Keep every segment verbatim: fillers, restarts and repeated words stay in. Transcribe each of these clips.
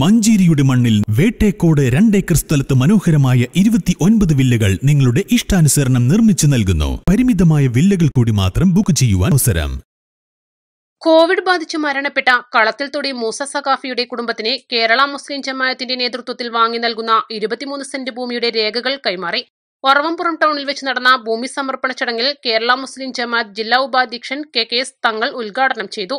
മഞ്ചേരിയുടെ മണ്ണിൽ വേട്ടേക്കോട് രണ്ട് ഏക്കർ സ്ഥലത്ത് മനോഹരമായ ഇരുപത്തിയൊൻപത് വില്ലകൾ നിങ്ങളുടെ ഇഷ്ടാനുസരണം നിർമ്മിച്ചു നൽകുന്നു. പരിമിതമായ വില്ലകൾ കൂടി മാത്രം ബുക്ക് ചെയ്യുവാൻ അവസരം. കോവിഡ് ബാധിച്ച് മരണപ്പെട്ട കളത്തിൽ തൊടി മൂസ സഖാഫിയുടെ കുടുംബത്തിന് കേരള മുസ്ലിം ജമാഅത്തിന്റെ നേതൃത്വത്തിൽ വാങ്ങി നൽകുന്ന ഇരുപത്തിമൂന്ന് സെന്റ് ഭൂമിയുടെ രേഖകൾ കൈമാറി. ഒറവംപുറം ടൗണിൽ വെച്ച് നടന്ന ഭൂമി സമർപ്പണ ചടങ്ങിൽ കേരള മുസ്ലിം ജമാഅത്ത് ജില്ലാ ഉപാധ്യക്ഷൻ കെ കെ എസ് തങ്ങൾ ഉദ്ഘാടനം ചെയ്തു.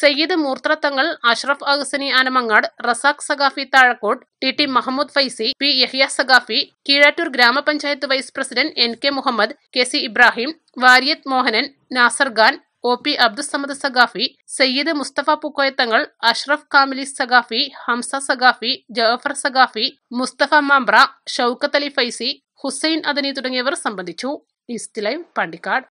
Sayyid Moorthrathangal, Ashraf Ahsani Anamangad, Razak Saqafi Thazhakode, T T Mahammad Faizi, P Yahya Saqafi, Keezhattur ഗ്രാമപഞ്ചായത്ത് vice president N K Muhammad, K C Ibrahim, Variyath Mohanan, Nasar Khan, O P Abdussamad Saqafi, Sayyid Musthafa പൂക്കോയത്തങ്ങൾ, Ashraf Kamili Saqafi, Hamza Saqafi, Jafar Saqafi, Musthafa Mampra, Shoukath Ali Faizy, Hussain Adani തുടങ്ങിയവർ സംബന്ധിച്ചു. East live Pandikkad.